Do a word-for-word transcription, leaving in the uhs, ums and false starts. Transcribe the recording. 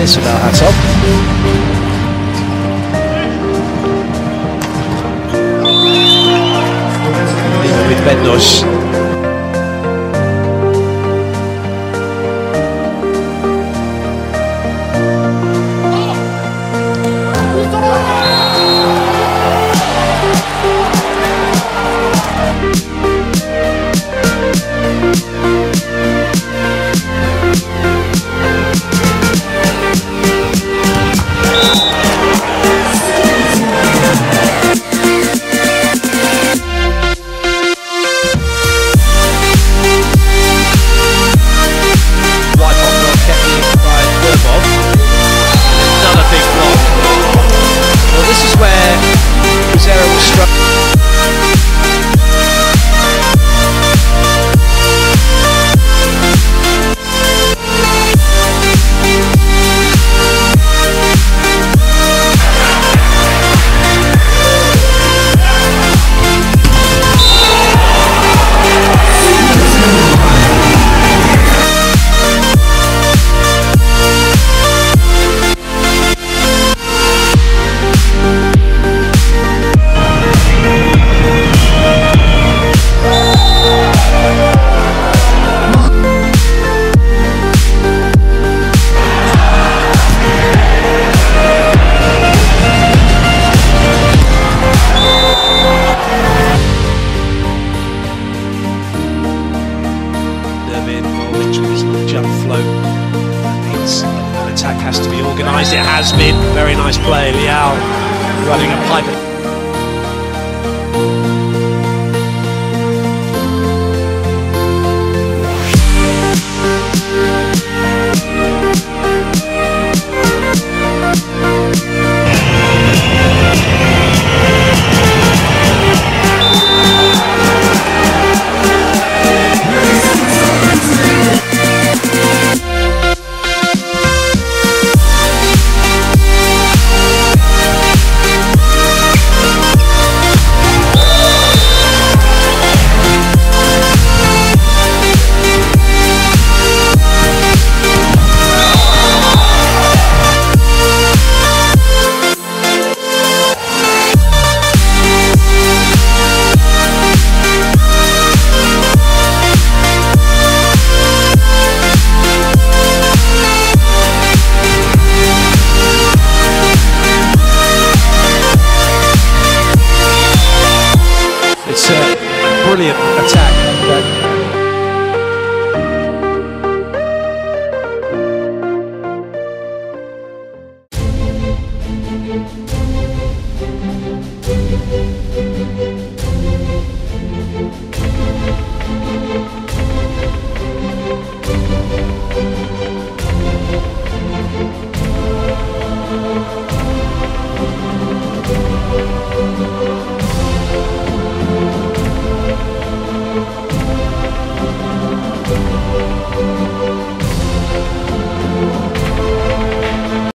this with our hats off. Even with Bednos. It has been very nice play. Leal running a pipe. It's a brilliant attack. That